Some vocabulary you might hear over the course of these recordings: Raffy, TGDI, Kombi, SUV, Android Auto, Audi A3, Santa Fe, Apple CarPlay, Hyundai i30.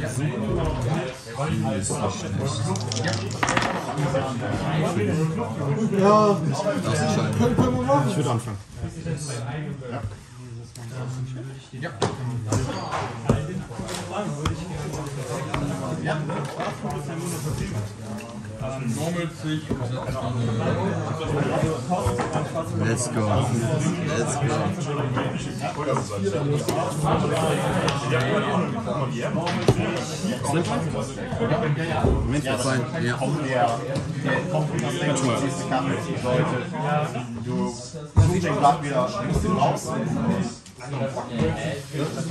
Ja, können wir machen? Ich würde anfangen. Ja. Ja. Ja. Let's go. Let's go. Moment, was sein? Ja. Du suchst den Blatt wieder, musst ihn rausnehmen. Das ist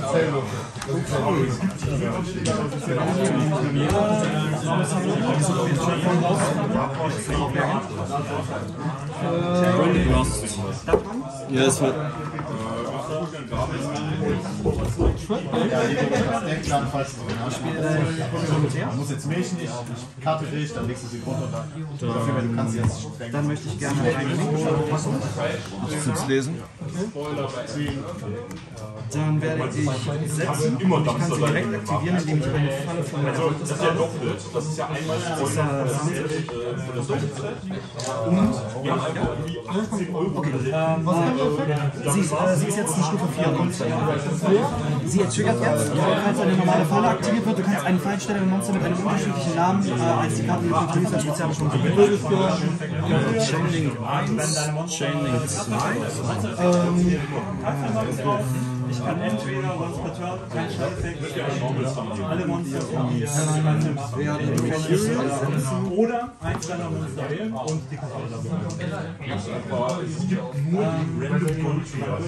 man muss jetzt Milch nicht, ich karte dich, dann legst du sie runter und dann kannst du jetzt denken. Dann möchte ich gerne einen lesen. Dann werde ich setzen. Ich kann sie direkt aktivieren, indem ich eine Falle von meiner Hand ziehe. Das ist ja einmal und? Okay. Was kann ich dafür? Sie ist jetzt eine Stufe 4. Sie triggert jetzt. Du kannst eine normale Falle aktiviert wird. Du kannst einen Feinstellung Monster mit einem unterschiedlichen Namen als die Karten mit dem Spezialbeschwung gebildet wird. Chainlink 1, Chainlink 2. Ich kann entweder Monster Turn, kein Scheiße, alle Monster von oder eins deiner Monster wählen und die Karte auswählen. Es gibt nur die Random Controller.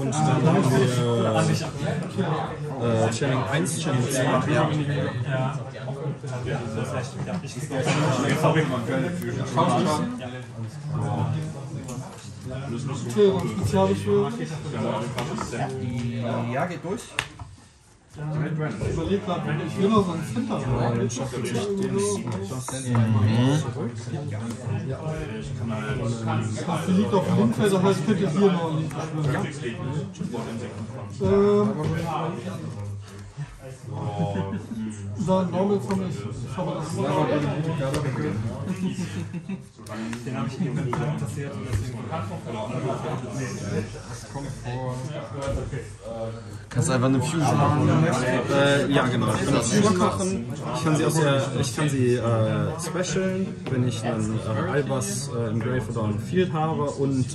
Und dann haben wir Channel 1, Channel 2. Ja, geht durch. Überlebt gerade, ich will noch so einen Center. Sie liegt auf dem Umfeld, das heißt, könnt ihr hier noch nicht beschwören. Dann normal von ich. Den habe ich nie passiert. Kannst du einfach eine Fusion machen? Ja, genau. Ich kann das Fusion machen. Ich kann sie specialen, wenn ich einen Albas im Grave oder im Field habe und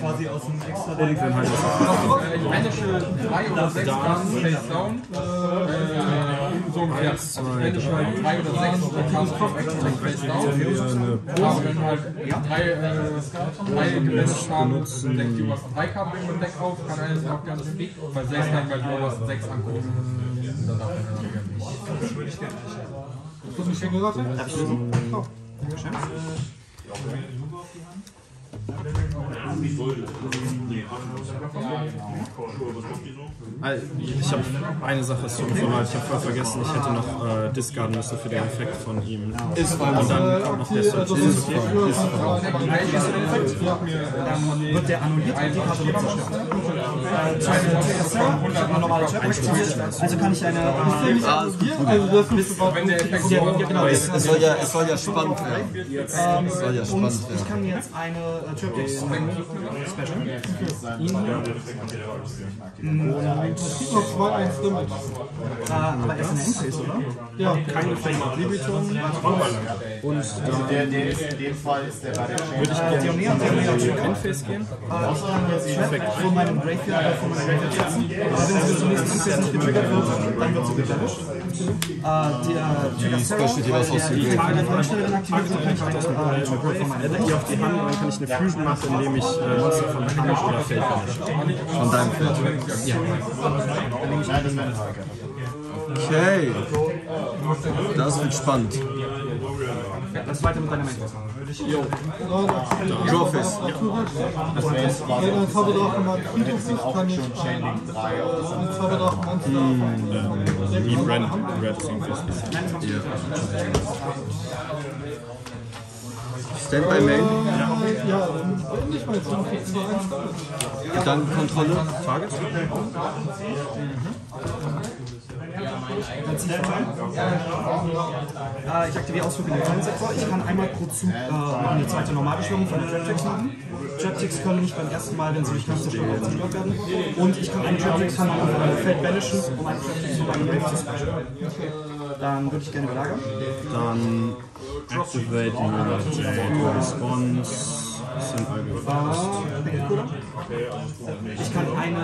quasi aus dem extra. Eine schöne 3 oder 6 Karten face down. So ungefähr. Eine schöne 3 oder 6 Karten face down. Aber wenn halt 3 gemanagt haben, deckt die was 3 Karten im Deck auf, kann er jetzt auch ganz dick. Bei 6 kann ich nur was 6 angucken. Das muss mich schon gesagt werden. Ich habe eine Sache zu verraten. Ich habe voll vergessen, ich hätte noch discarden müssen für den Effekt von ihm. Ist und dann kommt noch der Switch. Wird der annulliert und die Karte wird zerstört. Also kann ich eine. Es soll ja spannend werden. Ich kann jetzt eine. Aber er ist eine Endphase, oder? Ja, keine Fame. Und in dem Fall ist der bei der Endphase gehen? Von meinem Graveyard oder von meinem Graveyard setzen. Aber wenn sie zum nächsten Endphase nicht getriggert wird, dann wird sie getäuscht. Die Tage von der Stelle dann aktiviert, dann kann ich eine Fusion macht, indem ich Monster von Hand oder Feld mache. Von deinem Feld? Ja. Okay. Das wird spannend. Ja, das zweite mit deiner Mainfest. Jo. Drawfest. Das wäre jetzt quasi. Dann kann ich auch die Brand Wrestling Fest. Stand by Main. Ja, dann nicht mal jetzt. Dann Kontrolle. Target. Ich aktiviere Ausflug in den kleinen Sektor. Ich kann einmal pro Zug eine zweite Normalbeschwörung von den Traptricks machen. Traptricks können nicht beim ersten Mal, wenn sie durch Kampfzug jetzt gestört werden. Und ich kann einen Traptricks von einem Feld banishen, um einen Traptricks von einem Wave zu speichern. Dann würde ich gerne belagern. Dann activate your response. Ich kann eine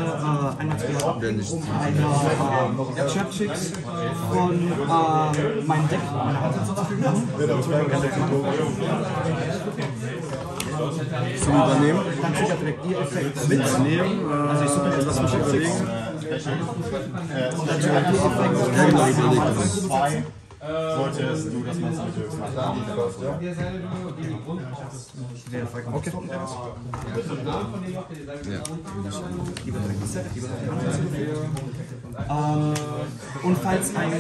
Traptricks von meinem Deck zur Verfügung zum Übernehmen. Dann kriegt er direkt die Effekte mitnehmen. Also ich suche mir das mit überlegen. Und dann kriegt er die Effekte. Solltest du das mal sagen? Okay. Und falls ein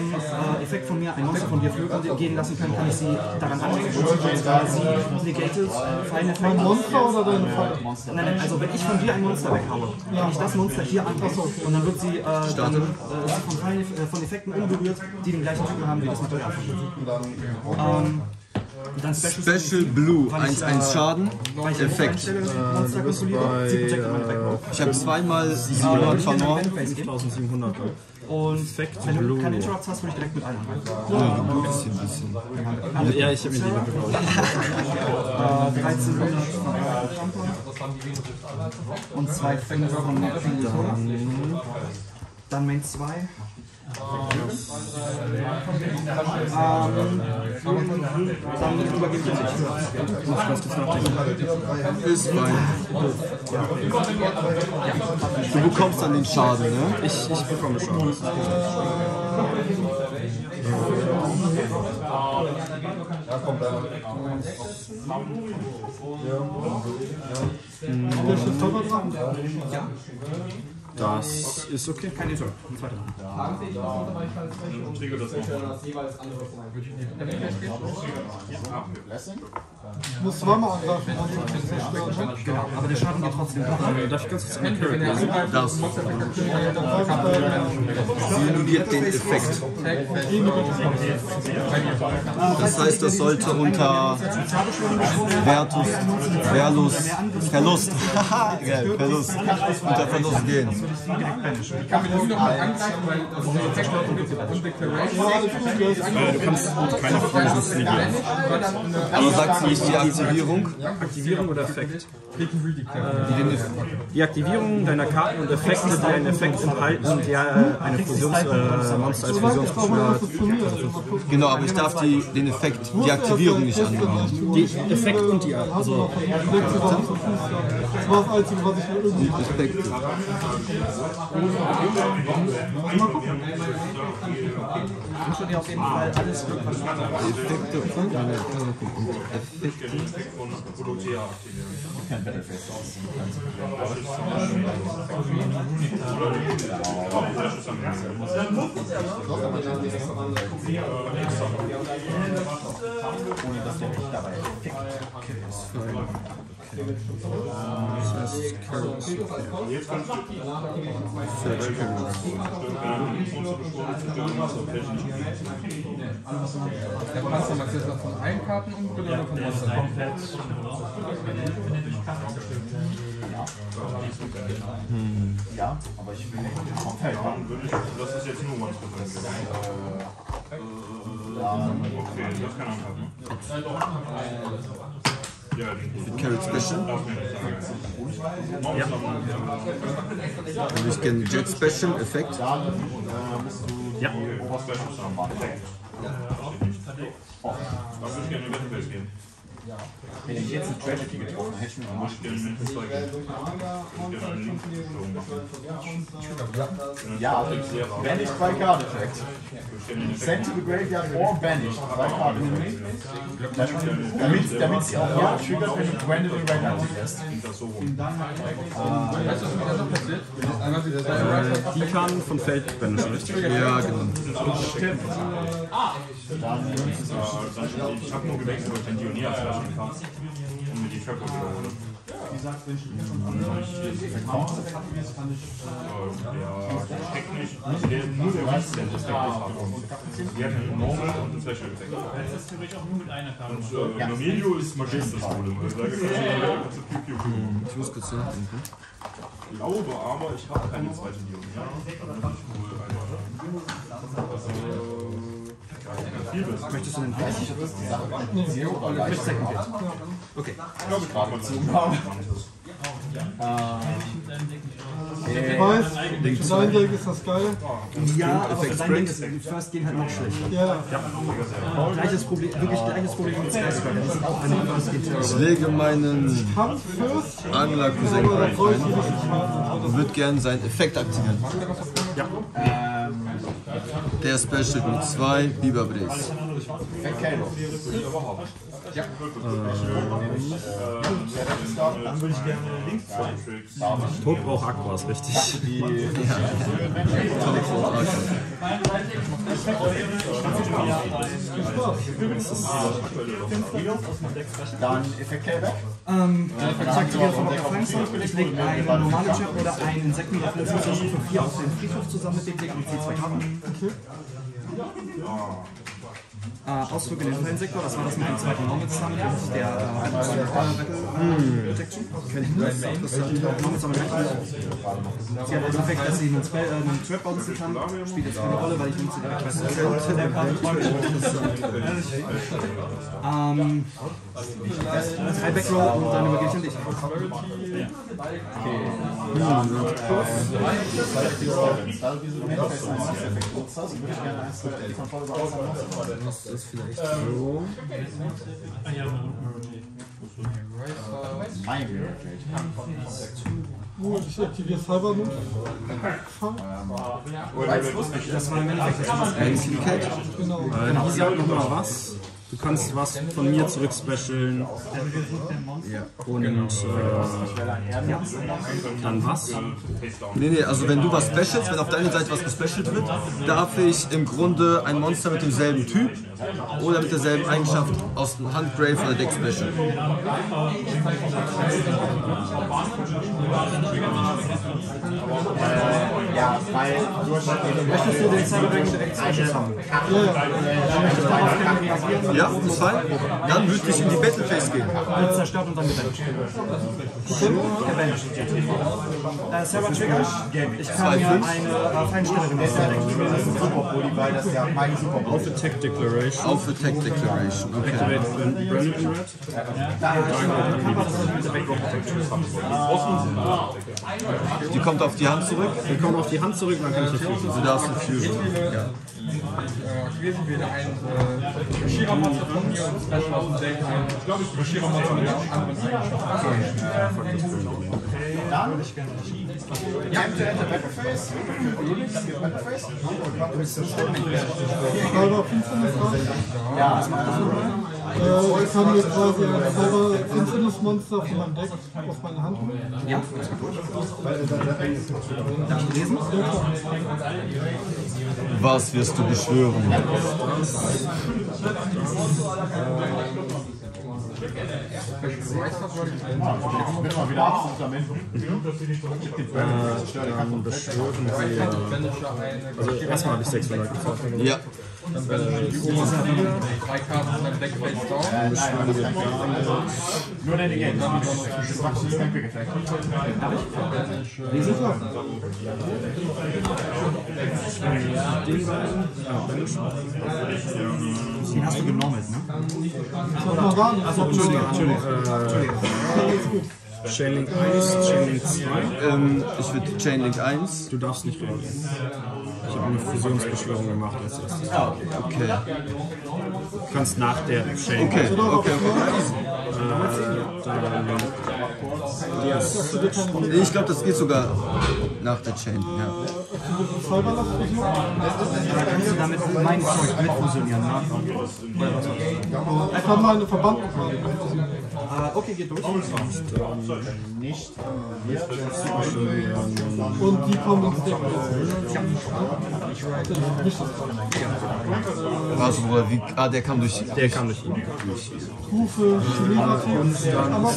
Effekt von mir, ein Monster von dir flöten gehen lassen kann, kann ich sie daran anlegen. Sie negated Final ein Monster oder deine Fight? Monster? Nein, also wenn ich von dir ein Monster weghabe, kann ich das Monster hier anpassen und dann wird sie von Effekten unberührt, die den gleichen Typen haben wie das Material. Dann Special Blue, 1-1 Schaden, Effekt. Ich habe zweimal 700 verloren. 5700. Und wenn du keine Interrupts hast, würde ich direkt mit einem. Ja, ein bisschen. Ja, ich habe ihn lieber bekommen. 13 und 2 Fänge von Netflix. Dann Main 2. Dann übergebe ich dich. Ist fein. Du bekommst dann den Schaden, ne? Ich bekomme Schaden. Da kommt er. Ja. Das ist okay. Keine Sorge. Ein zweiter. Ich muss zweimal angreifen. Genau, aber der Schaden geht trotzdem. Darf ich ganz kurz einen Curry lesen? Das. Sie annulliert den Effekt. Das heißt, das sollte unter Verlust gehen. Ich kann mir das noch mal angreifen, weil das ist. Du kannst keine Freunde negieren. Aber sagst du nicht die Aktivierung? Aktivierung oder Effekt? Die Aktivierung deiner Karten und Effekte, die einen Effekt enthalten, der eine Fusionsmonster als Fusionsbeschwörer. Genau, aber ich darf den Effekt, die Aktivierung nicht angreifen. Die Effekt und die Art. Also. Das war das Einzige, was ich irgendwie. Die Effekte. Ich wünsche dir auf jeden Fall alles Glück. Von allen Karten umgebildet oder von was? Ja, aber ich will nicht vom Feld machen. Das ist jetzt nur mein Problem. Okay, das kann anpacken. Ja, Carrot Special. Ja. Dann würde ich gerne Jet Special Effekt. Ja. Wenn ich jetzt eine Tragedy getroffen hätte, dann muss ich das Zeug nehmen. Ja, Banished by Card Effect. Send to the Graveyard or Banished by Card Effect. Damit sie auch ja triggert, wenn du Brandon und Rainer anfährst. Weißt du, was mir da so passiert? Die kann von Feld banishen, richtig? Ja, genau. Ich habe nur gewechselt, weil ich den Dionier zwischen kann. Und mit die Trapper geholt. Wie gesagt, wenn ich mir schon nur der Resistent ist der Größte. Wir hatten Normal und einen Special Effekt. Das ist theoretisch auch nur mit einer Karte. Und Nomelio ist Magist das Problem. Ich muss kurz hinten. Ich glaube aber, ich habe keine zweite Dionier. Da muss ich wohl einmal rein. Möchtest du denn fertig? Okay. Ich glaube, ich gerade gezogen habe. Ich weiß, sein Deck ist das geil. Ja, aber sein Deck ist First Game halt noch schlechter. Ja. Gleiches Problem, wirklich gleiches Problem mit Skyscraper. Das ist auch ein First Game Terror. Ich lege meinen Angler Cousin rein und würde gerne seinen Effekt aktivieren. Ja. Der Special mit 2 Biber Breeze. Ja. Dann würde ich gerne links fahren. Tod braucht Aquas, richtig? Ja. Dann Effekt Kälber. Ich zeige dir von der Gefangenschaft. Ich lege einen normalen Chip oder einen Insektenwaffen zur Stufe 4 auf den Friedhof zusammen mit dem Deck mit C2 Karten. Ausflug in den Höhlensektor, das war das mit dem zweiten Normals Summit, der Protection. Sie hat den Effekt, dass sie einen Trap bouncen kann, spielt jetzt keine Rolle, weil ich nutze der Karte. Zwei Backroll und dann übergebe ich an dich. Okay. Das vielleicht so. Gut, ich aktiviere Cyberloop. Das war im Endeffekt das genau. Die sagt nochmal was. Du kannst was von mir zurück specialen. Ja. Und ja. Dann was? Nee, also wenn du was specialst, wenn auf deiner Seite was gespecialt wird, darf ich im Grunde ein Monster mit demselben Typ oder mit derselben Eigenschaft aus dem Handgrave oder Deck specialen. Ja, weil möchtest du den Cyberbank direkt special haben? Ja. Ja, ist fein. Dann müsste ich in die Battle Phase gehen. Wird zerstört und dann gebannt. Server Trigger. Ich kann mir eine Feinstelle benutzen. Das ist ja mein Super. Auf Attack Declaration. Auf Attack Declaration. Okay. Die kommt auf die Hand zurück. Die kommt auf die Hand zurück, dann kann ich nicht führen. Du darfst nicht führen. Ja. Aktivieren wir einen Schirra-Monster von mir und Special aus dem Deck. Ich glaube, ich Schirra-Monster von mir aus dem anderen Eigenschaften. Dann würde ich gerne verschieben. Ja, bitte enter Backface. Ja, das macht das nochmal. Ich kann jetzt quasi ein Cyber Infinite Monster von meinem Deck auf meine Hand holen. Ja, das ist gut. Darf ich lesen? Was wirst du beschwören? Beschwören wir. Also erstmal habe ich 6 Leute gefragt. Ja. Dann drei Karten beim Blackface nur den Game. Den hast du genommen, ne? Achso, Entschuldigung. Chainlink 1, Chainlink 2. Ich würde Chainlink 1. Du darfst nicht rollen. Ich habe eine Fusionsbeschwörung gemacht als erstes. Ah, okay. kannst nach der Shane. Okay, okay. Ich glaube, das geht sogar nach der Chain. Ja. Kannst du damit mein Zeug mit fusionieren? Einfach mal eine Verbandung. Okay, geht durch. Nicht. Und die kommen ins Deck. Was, Bruder? Ah, der kam durch. Der kam durch. Hufe, und dann ist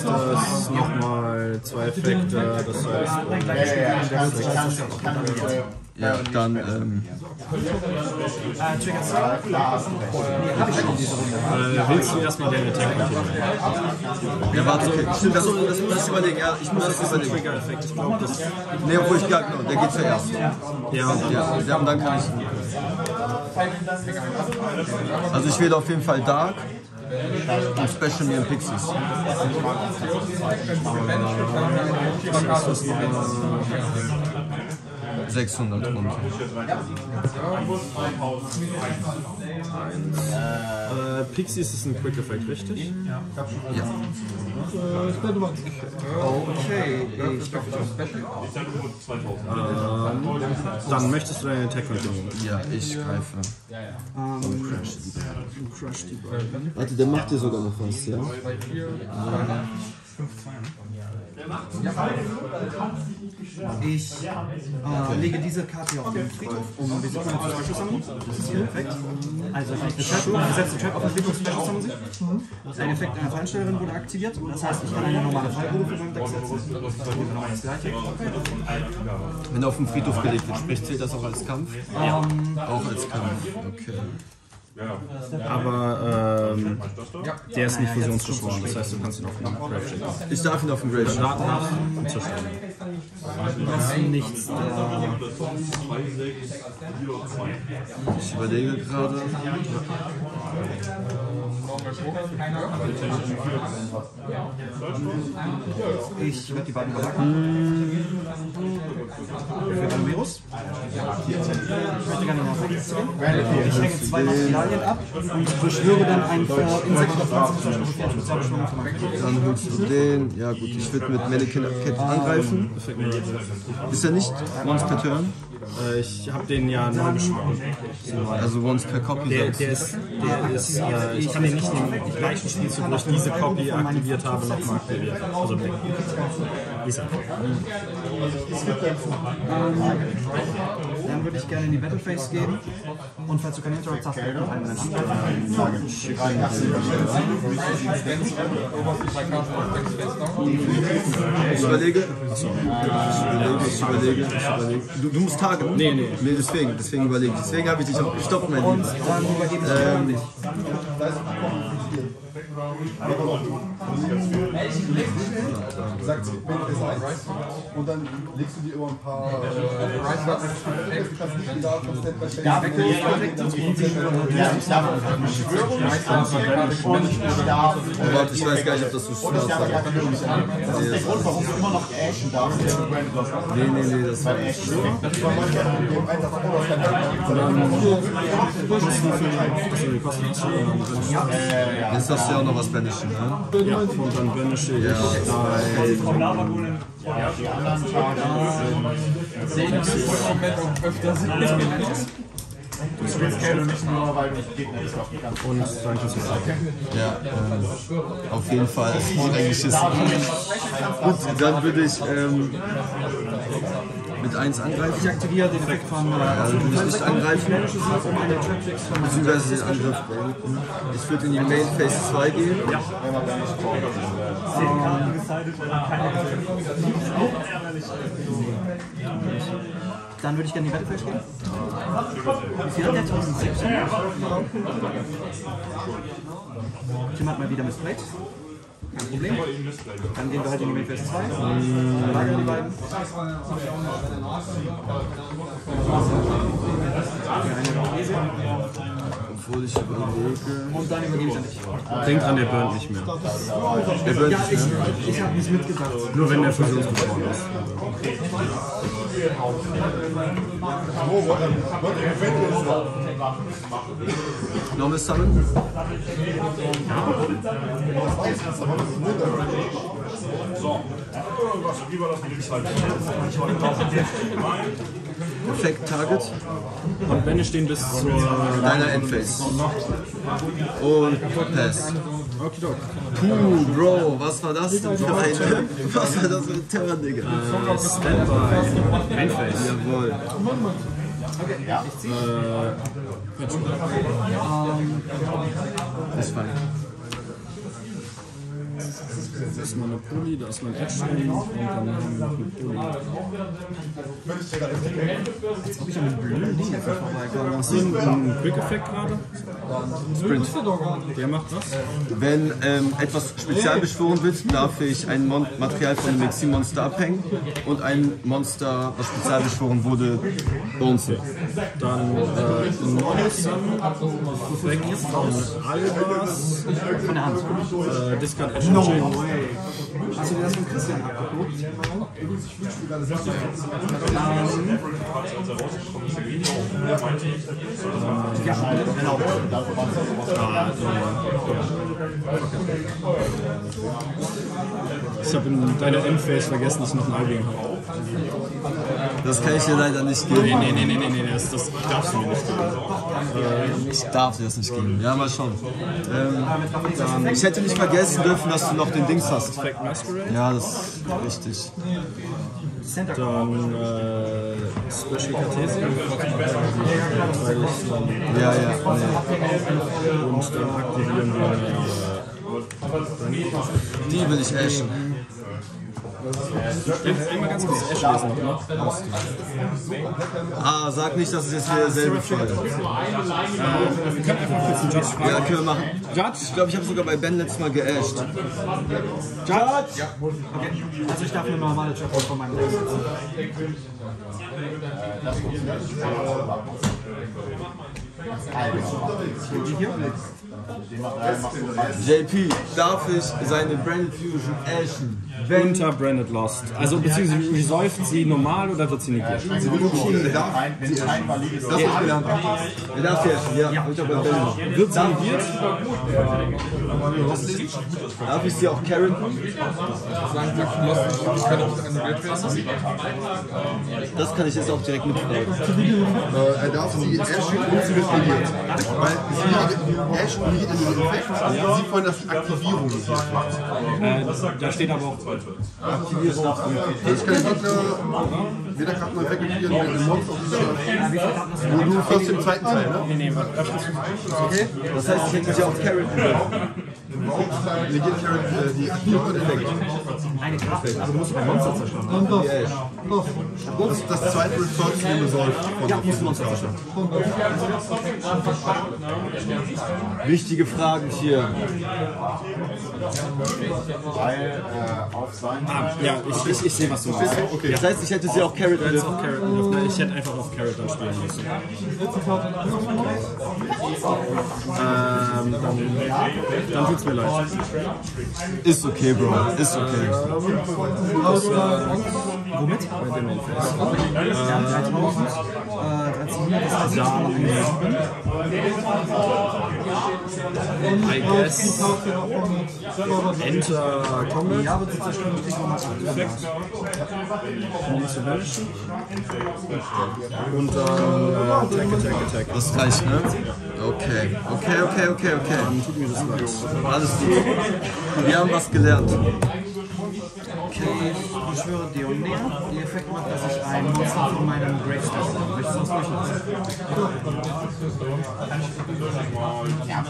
das nochmal zwei Effekte, das heißt... Ja, dann... willst du erstmal den Attack machen? Ja, warte, okay. Das überlegen, ja, ich muss das überlegen. Ne, obwohl ich gar nicht, der geht zuerst. Ja, und dann kann ich... Also ich werde auf jeden Fall Dark. Und Special mir in Pixies. Das ist 600 Runden. Pixies ist ein Quick Effect, richtig? Ja. Okay, ich glaube, ich Special. Dann möchtest du deine Attack mitnehmen? Ja, ich greife. Crush die beiden. Warte, der macht dir sogar noch was, ja? 5-2, ich lege diese Karte hier auf den Friedhof, um den Friedhof zu verschlüsseln. Das ist ihr Effekt. Also ich setze den Trap auf den Friedhof zu verschlüsseln. Ein Effekt einer Fallenstellerin wurde aktiviert. Das heißt, ich kann eine normale Fallprobe für meinen Deck setzen. Wenn er auf den Friedhof gelegt wird, sprich, zählt das auch als Kampf? Ja. Auch als Kampf, okay. Aber der ist nicht fusionsgeschworen, das heißt, du kannst ihn auf den Grave schicken. Ich darf ihn auf den Grave schicken. Das ist nichts. Ich überlege gerade. Ich werde die beiden überlacken. Ich möchte gerne noch was sehen. Ich hänge zwei Materialien ab und beschwöre dann ein Insekt auf 20. Dann holst du den. Ja gut, ich würde mit Mannequin Cat angreifen. Ist er nicht? Once per Turn? Ich habe den ja nur geschwungen. Also once per Copy? Der ist ich kann den nicht im gleichen Spielzug, wo ich diese Copy aktiviert habe, nochmal aktivieren. Also weg. Dann würde ich gerne in die Battleface gehen. Und falls du keine Interrupt-Taste hast, noch einen anderen. Ich überlege. Du musst tagen? Nee, deswegen überlege ich. Deswegen habe ich dich auch gestoppt, mein Lieber. Sagst du, und dann legst du dir immer ein paar ich weiß gar nicht, ob das so schön aussagt. Das ist der Grund, warum du immer noch Ashen darfst. Nee, das war nicht schön. Jetzt hast du ja auch noch was banishen, ne? Ja, und dann banische ich dein... Ja, die anderen Tagen. Du spielst Kälte nicht nur, weil ich Gegner nicht auf die ganze und danke fürs Zusehen. Ja, auf jeden Fall. Gut, dann würde ich mit 1 angreifen. Ich aktiviere den Effekt von... Also du musst nicht angreifen. Beziehungsweise den Angriff. Ich würde in die Main Phase 2 gehen. Ja. Dann würde ich gerne in die Battlefield gehen. Wie viel hat der 1600? Tim hat mal wieder misplayed. Kein Problem. Dann gehen wir halt in die Mainfest 2. Dann lagern die beiden. fröhliche Wolke. Und dann übergebe ich an dich. Denkt an, der burnt nicht mehr. Der burnt nicht mehr. Ich habe nicht mitgebracht. Nur wenn der fusionsgefroren ist. Normal Summon? So. Perfect Target. Und wenn ich den bis zur deiner Endphase. Und Pass. Puh, Bro, was war das denn für eine? Was war das für ein Terra, Digga? Standby. Endphase. Jawohl. Okay, ja. Das war. Das ist meine Pulli, da ist mein Edge-Stream und dann noch eine Pulli. Jetzt hab ich einen blöden Ding einfach vorbeigekommen. Hast du einen Quick-Effekt gerade? Sprint. Der macht das. Wenn etwas spezial beschworen wird, darf ich ein Material von einem Maxi-Monster abhängen und ein Monster, was spezial beschworen wurde, bouncen. Dann weg ist aus Albers. Keine Hand. Discard Edge. No way! Hast du dir das von Christian abgeguckt? Ich habe in deiner M-Phase vergessen, dass ich noch ein Albing habe. Das kann ich dir leider nicht geben. Nee, das darfst du mir nicht geben. Ich darf dir das nicht geben. Ja, mal schon. Ich hätte nicht vergessen dürfen, dass du noch den Dings hast. Ja, das ist richtig. Dann Special Cartesian. Ja. Und dann aktivieren wir die will ich ashen. Einmal ganz kurz Ash lesen. Ah, sag nicht, dass es jetzt hier derselbe Fall ist. Wir können einfach kurz einen Judge fragen. Ja, können wir machen. Judge? Ich glaube, ich habe sogar bei Ben letztes Mal geasht. Judge? Ja. Okay. Also ich darf eine normale Judge von meinem Leben setzen. JP, darf ich seine Branded Fusion ashen? Unter Branded Lost. Also, beziehungsweise, resolved sie normal oder wird sie nicht ashen? Sie wird nicht ashen. Das ist gelernt. Er darf sie ashen, ja. Wird sie negiert? Darf ich sie auch carryen? Das kann ich jetzt auch direkt mitnehmen. Er darf sie ashen und sie wird negiert. Weil sie ashen und nicht in den Effekt, sieht man, dass die Aktivierung ist. Da steht aber auch. Ich kann wieder gerade mal weggeführen mit dem Monster auf dieser. Wo du fast im zweiten Teil, ne? Okay? Das heißt, ich hätte mich ja auf Carrot die eine Kraft, also muss ein Monster zerstören. Das zweite Resort nehmen soll. Ja, muss ein Monster zerstören. Wichtige Fragen hier. Ja, ich sehe, was du meinst. Okay. Das heißt, ich hätte sie auch Carrot dürfen. Ich hätte einfach auf Carrot dann spielen müssen. Dann tut's mir leid. Ist okay, Bro. Ist okay. Womit? Bei dem Endphase. I guess. Enter Combat. Ja, aber das ist schon ein. Und dann Attack. Das reicht, ne? Okay. Tut mir das leid. Alles gut. Wir haben was gelernt. Okay, ich schwöre Dionea. Der Effekt macht, dass ich ein Monster von meinem Gravestone habe. Möchtest du das nicht lassen? Ja.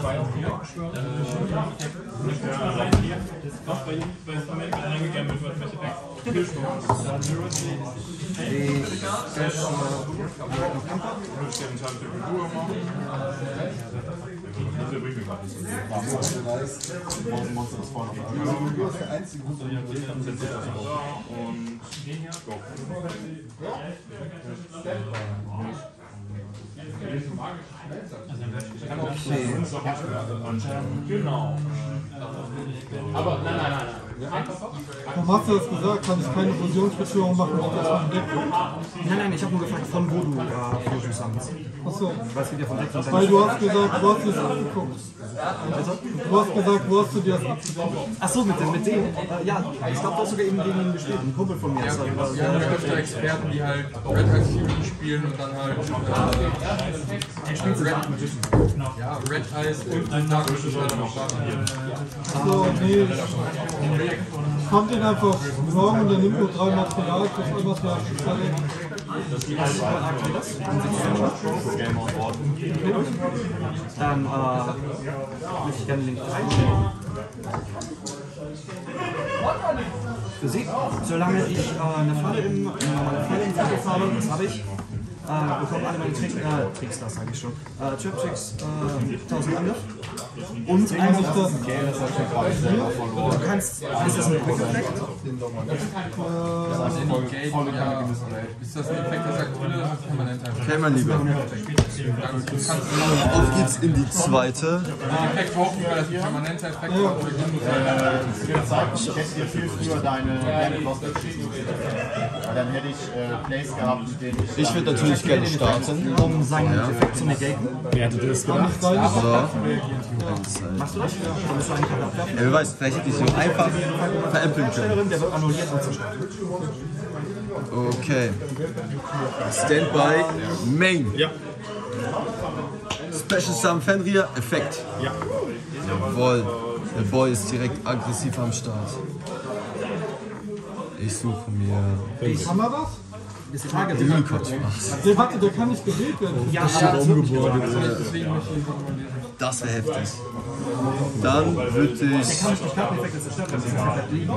Genau. Aber nein. Warum hast du das gesagt? Kann ich keine Fusionsbeschwörung machen? Nein, ich habe nur gefragt, von wo du Fusion sammelst. Achso. Weil du hast gesagt, wo hast du das abgeguckt? Du hast gesagt, wo hast du dir das abgeguckt? Achso, mit dem? Ja, ich glaube, das sogar eben gegen ihn gespielt. Ein Kumpel von mir. Ja, es gibt ja Experten, die halt Red Hat Theory spielen und dann halt. Ich spiele Red Magician. Ja, Red Eyes und Dark Magician noch. Achso, nee. Kommt ihn einfach morgen und dann nimmt nur 3 Material, kriegt irgendwas mehr. Das geht alles mal aktuell. Das ist ein Game on Board. Ich kann den Link reinstellen. Für Sie, solange ich eine Falle im Fokus habe, das habe ich. Bekommen alle meine Tricks, das sage ich schon. Trip-Tricks, 1000 Angriff. Und eigentlich das. Du kannst. Ist das ein Quick-Effekt? Ist das ein Effekt, der sagt, okay, mein Lieber. Auf geht's in die zweite. Effekt hoch, weil das permanente Effekt ist. Ich hätte dir viel früher deine dann hätte ich Plays gehabt, mit denen ich. Ich würde natürlich. Ich gerne starten, um seinen Effekt zu negaten. Wer hätte das gemacht? So. Machst du das? Ja, wer weiß, vielleicht hätte ich so einfach verämpeln können. Der wird annulliert und zerstört. Okay. Standby, Main. Ja. Special Summon Fenrir, Effekt. Ja. Jawohl. Der Boy ist direkt aggressiv am Start. Ich suche mir. Haben wir was? Ist Tage, der warte, der kann nicht gewählt werden. Ja, das wäre heftig. Dann würde ich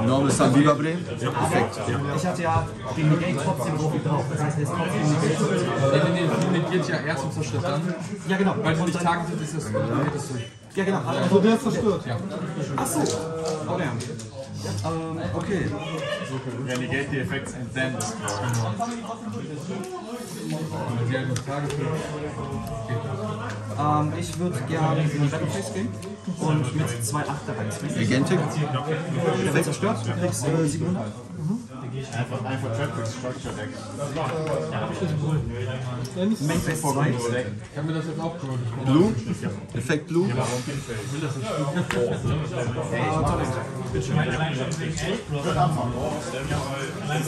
Normal Sambiba bringen. Perfekt. Ich hatte ja den Negate trotzdem drauf. Das heißt, er ist trotzdem Negate. Negiert ja erst und zerstört dann. Ja, genau. Weil es nicht Tagen sind, ist das. Ja, genau. Also der ist zerstört. Achso. Oh, ja. Okay. Renegade the effects and then. Ich würde gerne in die Battleface gehen und mit 2 Achter reinspringen. Gigantic? Der wird zerstört, du kriegst 700. Einfach Traptrix Structure Deck. Mainface 2. Kann mir das jetzt auch kommen? Blue? Effekt Blue? Ich will das nicht. Es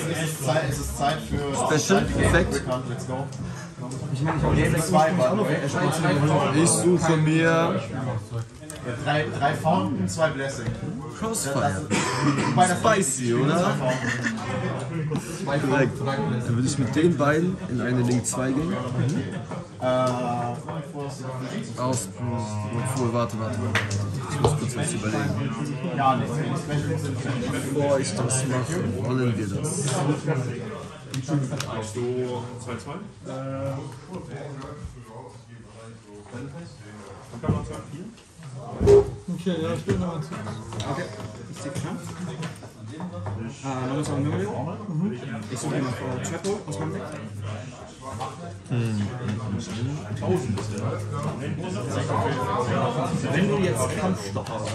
ist Zeit für Special Effekt. Ich suche mir 3 Fountain, 2 Blessing. Crossfire. Spicy, oder? Dann würde ich mit den beiden in eine Link 2 gehen. Aus. Warte. Ich muss kurz was überlegen. Bevor ich das mache, wollen wir das. So, 2-2? Kann man 2-4? Okay, ja, ich bin noch mal zu. Okay, ist die knapp? Noch ein Müll. Ich suche jemanden vor Chapo aus meinem Deck. 1000 ist der. Wenn du jetzt Kampfstopper hast.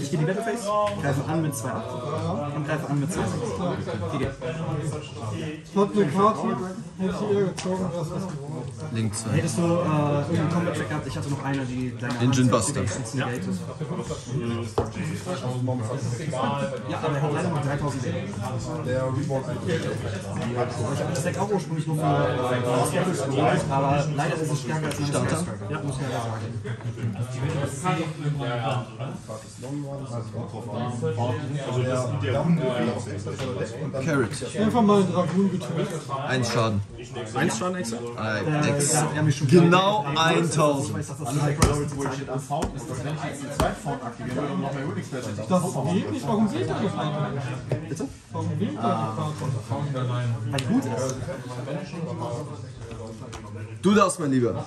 Ich gehe die Battleface, greife an mit 2 8 und greife an mit 2 6. Ich hab eine Karte, hätte ich eher gezogen, was ist. Link 2. Hättest du einen Combat-Track gehabt? Ich hatte noch eine, die deine Engine Buster. Ja, aber er hat leider mal 3000 Leben. Der Reborn ich habe das Deck auch ursprünglich nur für aber leider ist es stärker als ein Starter. Ja, muss man ja sagen. Carrot. Einfach mal einen Dragoon getötet. 1 Schaden. 1 Schaden extra? Genau 1000. Das geht nicht, warum sehe ich das nicht? Bitte? Warum will ich das nicht? Weil gut ist. Du darfst, mein Lieber. Boah,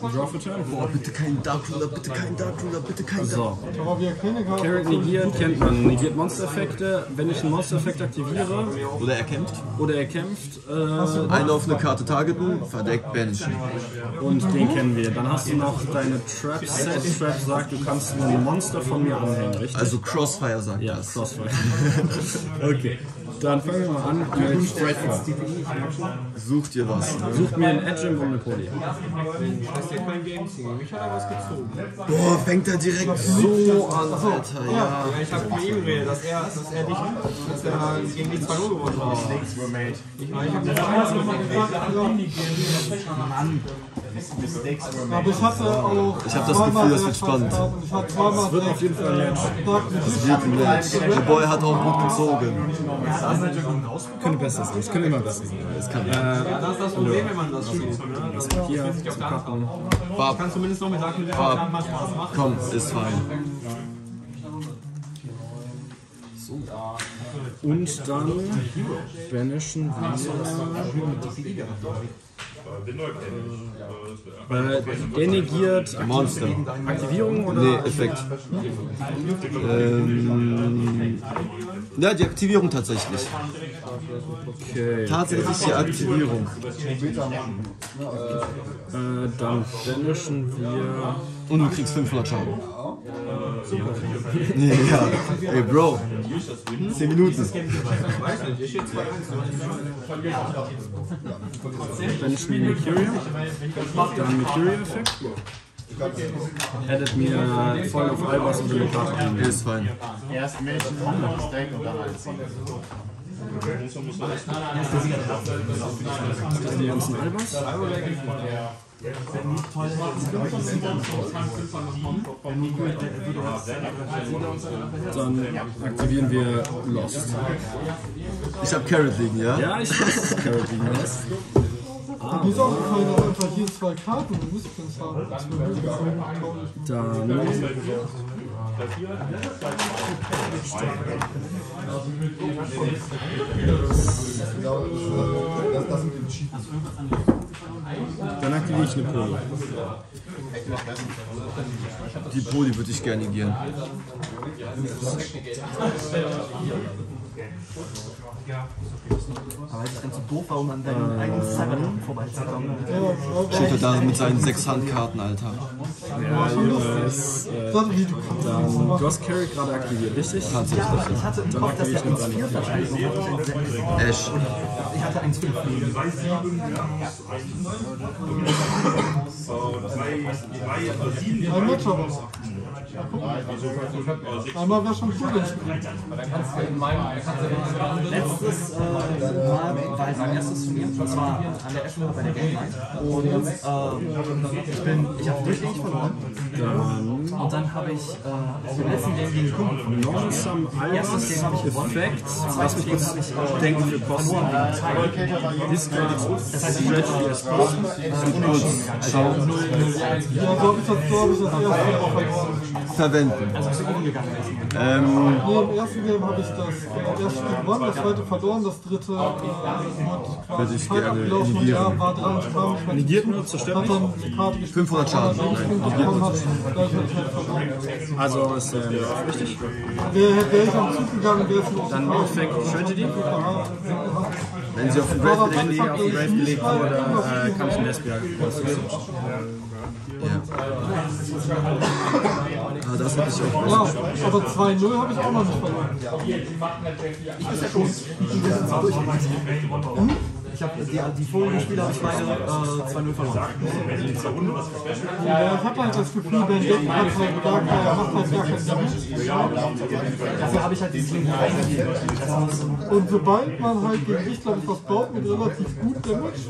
bitte keinen Darkruller, bitte keinen Darkruller, bitte keinen Darkruller. Carrot negieren kennt man. Negiert Monster-Effekte. Wenn ich einen Monster-Effekt aktiviere. Oder er kämpft. Eine offene Karte targeten, verdeckt Bench. Und den kennen wir. Dann hast du noch deine Trap-Set. Trap sagt, du kannst nur ein Monster von mir anhängen, richtig? Also Crossfire sagt das. Ja, Crossfire. Okay. Dann fangen wir mal an mit Redfall. Such dir was. Such mir einen Edging und eine Poly. Boah, fängt er direkt so an, Alter. Ja, ich hab mit ihm geredet, dass er gegen die 2-0 gewonnen hat. Aber ich hatte auch. Ich hab das Gefühl, das wird spannend. Es wird auf jeden Fall Der Boy hat auch gut gezogen. Könnte besser sein. Es könnte immer besser sein. Das ist das Problem, wenn man das spielt. Das Papier zum Karton. Ich kann zumindest noch mit sagen, der kann mal Spaß machen. Komm, ist fein. So. Und dann banishen wir. Der negiert Monster. Aktivierung oder? Nee, Effekt. Ja, die Aktivierung tatsächlich. Okay. Tatsächlich die Aktivierung. Dann banishen wir. Und du kriegst 500 Schaden. Nee, ja. Ey, Bro. 10 Minuten. Banishen wir Mercurial. Dann Mercurial-Effekt. Hättet mir voll auf Albers und eine Karte ein. Ist fein. Erst mit anderes Deck und dann einziehen. Ist das die ganzen Albers? Dann aktivieren wir Lost. Ich hab Carrot liegen, ja? Ja, ich hab Carrot liegen, ja. Du bist auch gefallen, dass einfach hier 2 Karten und du musst es haben. Dann. Dann aktiviere ich eine Poli. Die Poli würde ich gerne negieren. Aber es ist ganz so doof, warum an deinem eigenen Cyberlink vorbeizukommen. Steht da mit seinen 6 Handkarten, Alter. Ja, du hast Carry gerade aktiviert, richtig? Tatsächlich. Ja, aber ich hatte im Kopf, dass der 1-4 wahrscheinlich noch Ash. Ich hatte 1-5. Ein Matchup. Einmal war schon cool. Letztes Mal war mein erstes Turnier, und zwar an der Eschler bei der Game Night. Und ich habe durchgängig verloren. Und dann habe ich den letzten Game gegen Kumpel verloren. Erstes Game habe ich gewonnen. Zweites Game habe ich verloren gegen Teil. Das heißt, ich werde wieder Kosten. Verwenden. Also im ersten Game habe ich das erste gewonnen, das zweite verloren, das dritte würde ich gerne negieren. Negiert nur zur Stelle. 500 Schaden. Also ist richtig. Wäre ich am Zug gegangen, wäre es nicht. Dann Effekt Tragedy. Wenn sie auf den Grave gelegt wurde, kann ich ein Lesbia das habe ich auch nicht. Ja, aber 2-0 habe ich auch noch nicht verloren. Ich bin ja schon. Wir sind so durch. Ich habe die vorigen Spiele habe ich beide 2-0 verloren. Ja, ich habe halt das Gefühl, wenn Decken hat halt gar keinen Damage. Dafür habe ich halt dieses Ding reingegeben. Und sobald man halt gegen dich, glaube ich, was baut mit relativ gut Damage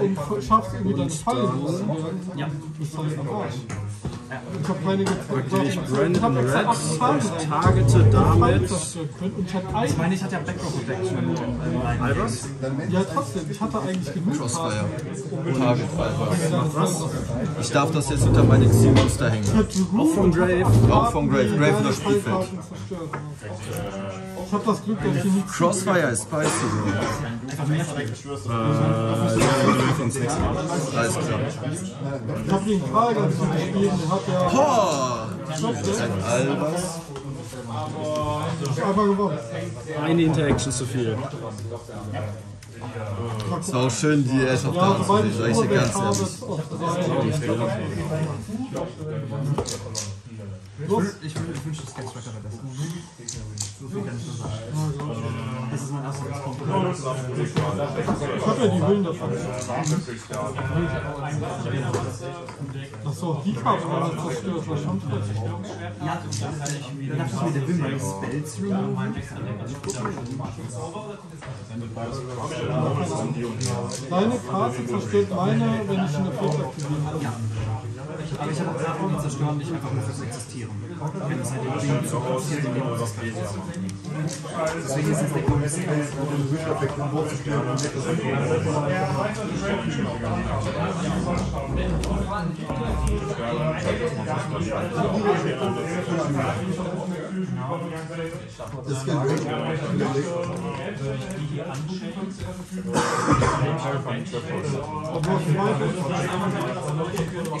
und schafft irgendwie dann Fallen, das ist halt falsch. Ich habe meine Brandon Raps targete damit. Ich meine, ich hatte ja Backdoor Protection. Albers? Ja, trotzdem, ich hatte eigentlich genug. Crossfire. Target Fire. Was? Ich darf das jetzt hinter meine Xi-Monster hängen. Auch vom Grave. Auch vom Grave. Grave in das Spielfeld. Ich hab das Glück, dass ich nicht. Crossfire ist spicy. Einfach mehr schwörst du. Alles klar. Ich hab den Qual ganz gut gespielt und hab ja. Albers. Ich hab aber gewonnen. Eine Interaction zu viel. Ist auch schön, die Ash of Dance zu sehen, sag ich dir ganz ehrlich. Ich wünsche das ganz weiter besser. So viel kann ich nur sagen. Das ist mein erster Kompliment. Ich hab ja die Hüllen davon. Achso, die Karte war das zerstört, war schon treffend. Ja, ich dachte, das mit der Wimmer ist Spells removed. Deine Karte zerstört meine, wenn ich eine Flucht aktiviere. Aber ich habe auch gesagt, die zerstören nicht einfach nur fürs Existieren. Wenn das halt irgendwie nicht so passiert, dann muss das Geld sein. Deswegen ist es der Grund, dass die Welt mit dem Wütereffekt im Boot zu stören und nicht das Wütereffekt. Das geht nicht. Ich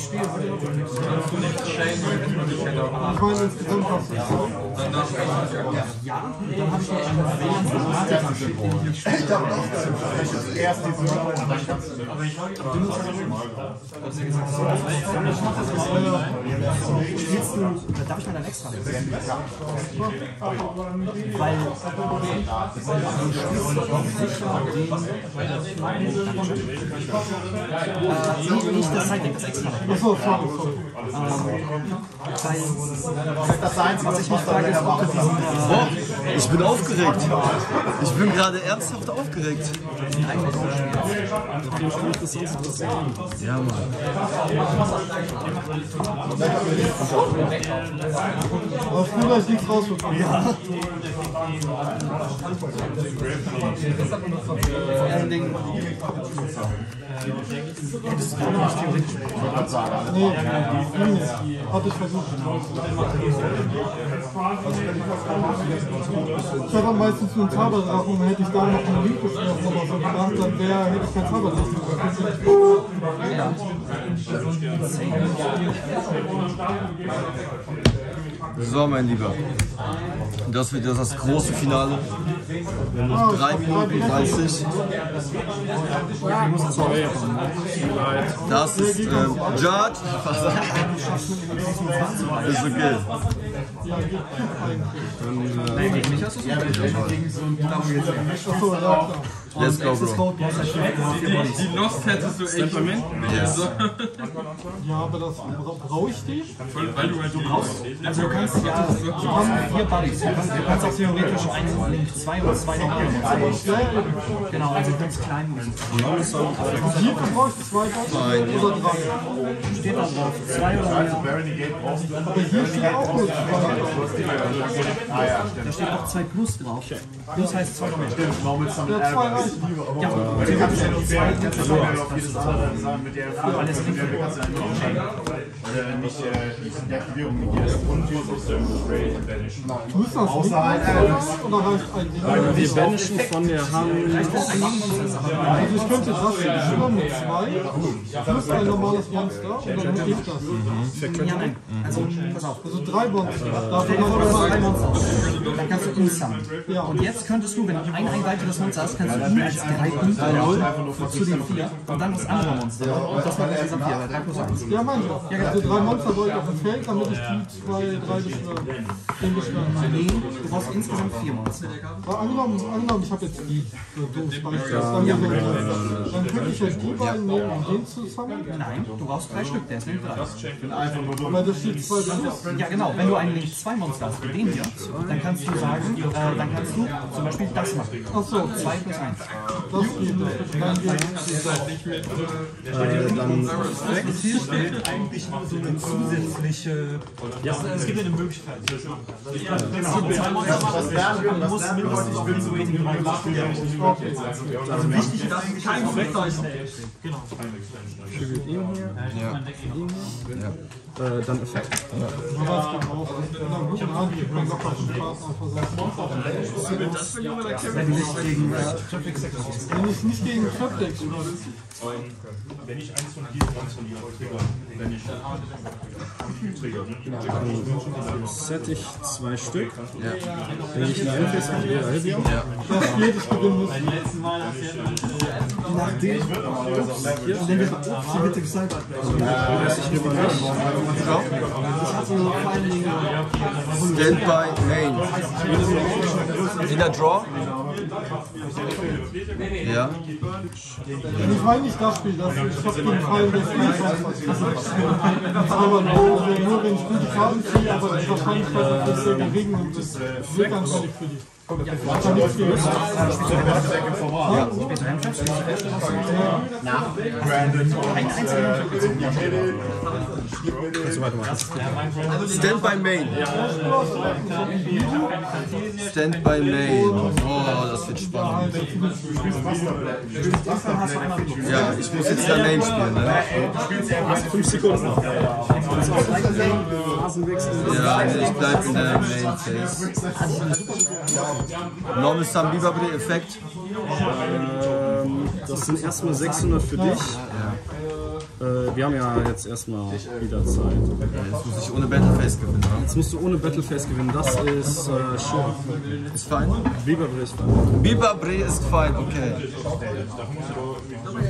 spiele ich Ich bin aufgeregt. Ich bin gerade ernsthaft aufgeregt. Ja, Mann. Ja. Vor allen Dingen. Hättest du das theoretisch sagen? Nee, hatte ich versucht. Ich habe meistens nur einen Zauberdrachen, und hätte ich da noch einen Link geschmissen oder so gemacht, dann hätte ich keinen Zauberdrachen. So, mein Lieber. Das wird jetzt das große Finale. 3 Minuten 30. Das ist Judge. Ist okay. Let's go, bro. Die Lost hättest du echt. Ja, aber das brauche ich nicht. Weil du halt so brauchst. Also, du kannst ja. Wir haben 4 Buddies. Du kannst auch theoretisch 1, 2 und 2 noch machen. Genau, also ganz klein. Hier brauchst du 2 oder 3. Steht da drauf. 2 oder 3. Aber hier steht auch nur 2. Da steht auch 2+ drauf. Plus heißt 2 mehr. Ja, die kann ich ja noch 2. Wir banishen von der Hand. Also ich könnte das schwimmen mit 2, plus ein normales Monster, und dann hätte ich das. Ja, nein. Also, pass auf. Also 3 Monster. Dann kannst du instant. Ja. Und jetzt könntest du, wenn du ein weiteres Monster hast, kannst du ihn als 3 zu den 4 und dann das andere Monster. Und das war der Saphir, weil 3+1. Ja, mein Gott. Also 3 Monster wollte ich auf dem Feld, damit ich die 2, 3 beschwören. Nee, du brauchst insgesamt 4 Monster. Angenommen, ich habe jetzt die. Dann könnte ich jetzt die beiden nehmen und den zusammen? Nein, du brauchst 3 Stück, der ist nicht 3. Aber das steht 2 plus. Ja, genau, wenn du einen Link 2 Monster hast, den hier, dann kannst du sagen, dann kannst du zum Beispiel das machen. Achso, 2 plus 1. Das ist dann. Hier steht eigentlich so eine zusätzliche... Ja, es gibt ja eine Möglichkeit, die ich machen kann. Ja, genau. Man muss mindestens auf diese Rating reinmachen. Also wichtig, dass kein Flugzeichen ist. Genau. Tribute ihm hier. Dann Effekt. Nicht gegen Triplex. Wenn ich eins von diesen transformiere, wenn ich set ich zwei Stück. Wenn ich die Endfest an der Halbie. Jedes Beginn muss. Beim letzten Mal hast du ja. Nachdem bitte gesagt hat. Weiß ich nicht. Stand by main. In der Draw? Ja. Ich meine nicht das Spiel, das ist auf jeden Fall das Spiel. Aber nur wenn ich gute Farben ziehe, aber die Wahrscheinlichkeit ist das sehr gering und das wird ganz schwierig für die. Stand by main. Stand by main. Oh, das wird spannend. Ja, ich muss jetzt da Main spielen, ne? 5 Sekunden noch. Ja, ich bleib in der Main Phase. Normal Sam Biber bitte Effekt. Das sind erstmal 600 für dich. Ja. Wir haben ja jetzt erstmal wieder Zeit. Jetzt muss ich ohne Battleface gewinnen. Ne? Jetzt musst du ohne Battleface gewinnen. Das ist schon. Ist fein? Biberbre ist fein. Biberbre ist fein, okay.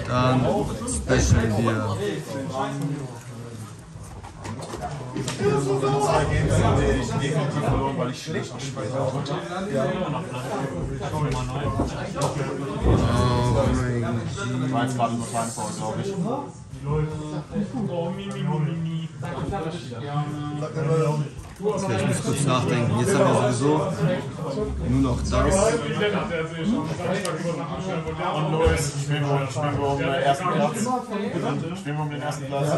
Dann Special hier. Okay, ich muss kurz nachdenken. Jetzt haben wir sowieso nur noch das. Und Louis, spielen wir um den ersten Platz. Spielen wir um den ersten Platz.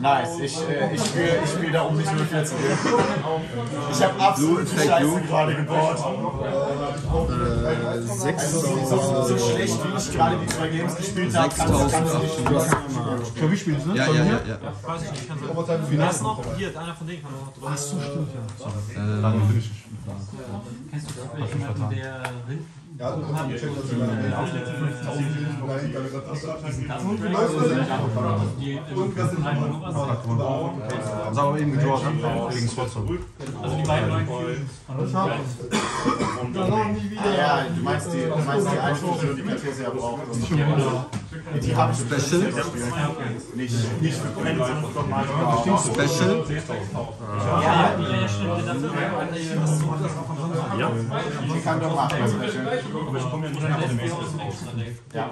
Nice, ich spiele da um mich nur 14. Ich habe absolut Scheiße gerade gebaut. 6000. So schlecht, wie ich gerade die zwei Games gespielt habe. 6000. Für mich spielen Sie, ne? Ja. Weiß ich nicht, kann sein. Noch hier, einer von denen kann noch drüber. Achso, stimmt, ja. Kennst du das? Jemanden, der hinten. Ja, du hast die Checkliste. Das haben wir eben gedroppt, wegen Spotsum. Also die beiden neuen Kühlen. Ja, du meinst die Einflüsse, die Kartesia braucht. Die haben Special. Nicht für Kunden. Special. Ja, stimmt. Ja, die kann doch machen. Aber ich komme ja nicht nach dem Ausland. Ja,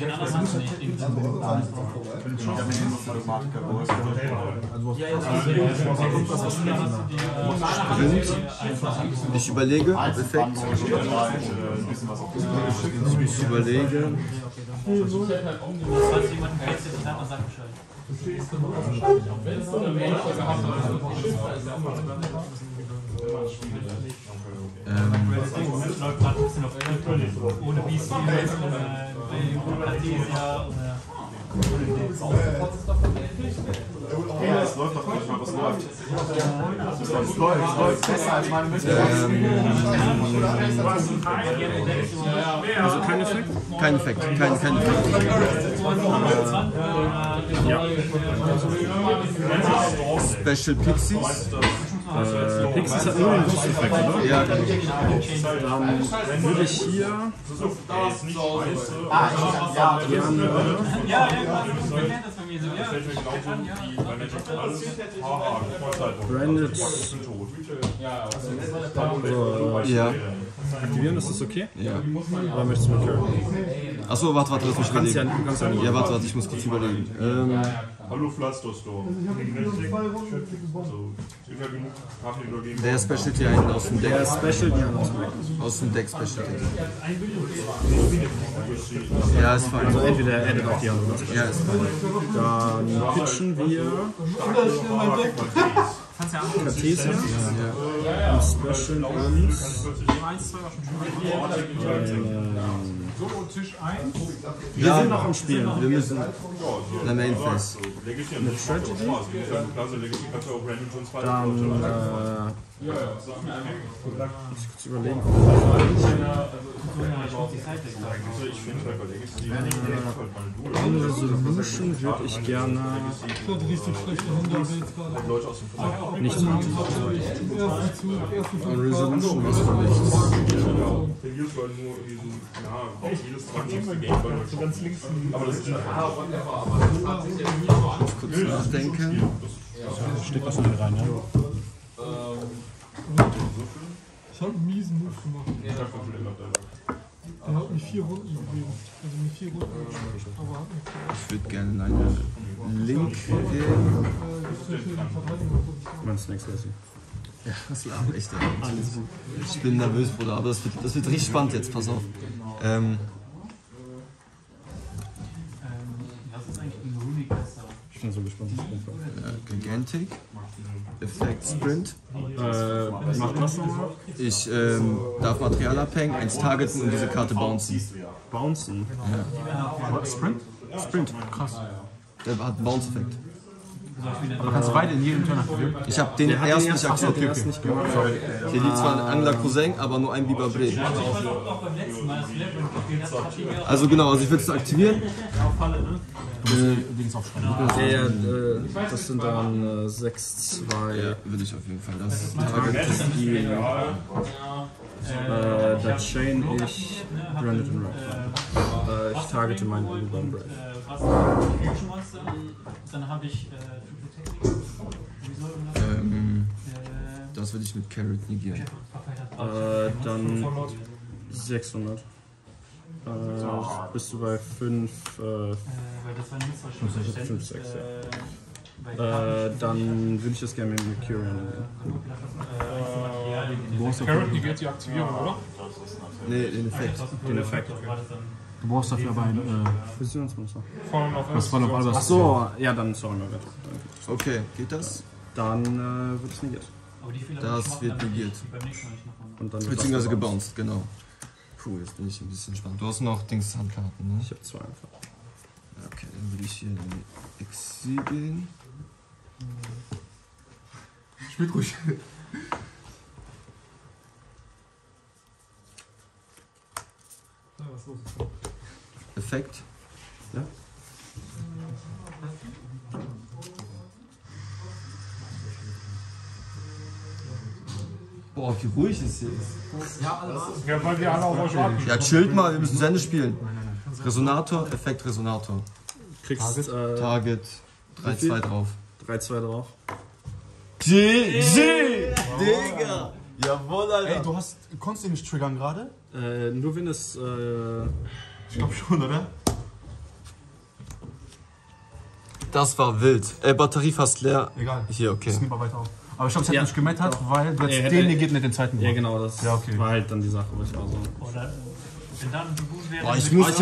den anderen hast du nicht. Ich überlege. Perfekt. Ich überlege. Ohne BC, ohne Kartesia, hey, das läuft doch nicht mal, was läuft? Das läuft besser als meine Mittel. Also kein Effekt? Kein Effekt, kein Effekt. Ja. Special Pixies. Pixies hat nur einen Lust-Effekt, oder? Ja, dann würde ich hier... Branded... Ja. Aktivieren, ist das okay? Ja. Oder möchtest du mit Curry? Achso, warte, lass mich überlegen. Ja, warte, ich muss kurz überlegen. Hallo Pflasterstorm. Der Special hier hinten aus dem Deck. Der Special hier aus dem Deck Special. Ja, ist fein. Also entweder er addet auf die andere. Ja, ist fein. Dann pitchen wir. Kartesian, ja. Special Ones. Wir sind noch am Spielen. Wir müssen in der Main Phase. Mit Tragedy. Dann muss ich kurz überlegen. In Resolution würde ich gerne nichts machen. In Resolution ist aber nichts. Ich muss kurz nachdenken. Steht was mit rein, ne? Ich habe einen miesen Move gemacht. Er hat mich 4 Runden gegeben. Also mit 4 Runden. Aber hat mich ich würde gerne in einen Link geben. Mein Snacks lässt sich. Ja, das ist aber echt. Alles gut. Ich bin nervös, Bruder, aber das wird richtig spannend jetzt, pass auf. Was ist eigentlich ein Runikester? Ich bin so gespannt, was kommt. Gigantic. Effekt Sprint. Macht was nochmal? Ich darf Material abhängen, 1 targeten und diese Karte bouncen. Bouncen? Ja. Was? Sprint? Sprint, krass. Der hat einen Bounce-Effekt. Aber kannst du beide in jedem Turn aktivieren? Ich hab den ersten nicht aktiviert. Den ersten nicht gemacht. Hier liegt zwar ein Angler Cousin, aber nur ein Biber Bre. Also genau, also ich würde es aktivieren. Das sind dann 6-2. Ja, würde ich auf jeden Fall. Das ist da chain ich Branded and Raffy. Ich targete meinen Urban Brave. Dann habe ich das will ich mit Carrot negieren. Dann 600. Bist du bei 5, 5, 6, ja. Dann würde ich das gerne mit dem Curian nehmen. Carrot negiert die Aktivierung, oder? Nee, den Effekt. Den Effekt. Du brauchst dafür aber ein Fusionsmuster. Achso, ja, dann sorry, mal weg. Okay, geht das? Dann wird es negiert. Das wird negiert. Beziehungsweise gebounced, genau. Puh, jetzt bin ich ein bisschen spannend. Du hast noch Dings Handkarten, ne? Ich habe 2 einfach. Okay, dann würde ich hier in die Exil gehen. Spielt ruhig. Effekt. Ja. Boah, wie ruhig ist hier. Ja, alles. Ja, weil wir alle auf euch warten. Ja, chillt mal, wir müssen Sende spielen. Resonator, Effekt Resonator. Kriegst Target. 3-2 drauf. 3-2 drauf. GG! Digga! Jawohl, Alter! Ey, konntest du nicht triggern gerade? Nur wenn es. Ich glaube schon, oder? Das war wild. Batterie fast leer. Egal. Hier, okay. Ich nehme mal weiter auf. Aber ich glaube, es hat nicht gemettert, weil du jetzt den geht mit dem zweiten Ball. Ja, genau, das war halt dann die Sache, würde ich mal sagen. Oder wenn dann so gut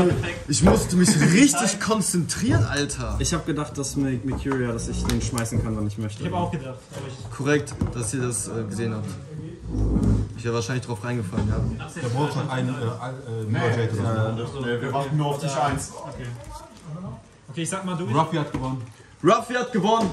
wäre, ich musste mich richtig konzentrieren, Alter. Ich habe gedacht, dass mit Mercuria, dass ich den schmeißen kann, wann ich möchte. Ich habe auch gedacht. Korrekt, dass ihr das gesehen habt. Ich wäre wahrscheinlich drauf reingefallen, ja. Der braucht noch einen Jade oder so. Wir warten nur auf dich 1. Okay, ich sag mal durch. Raffy hat gewonnen. Raffy hat gewonnen!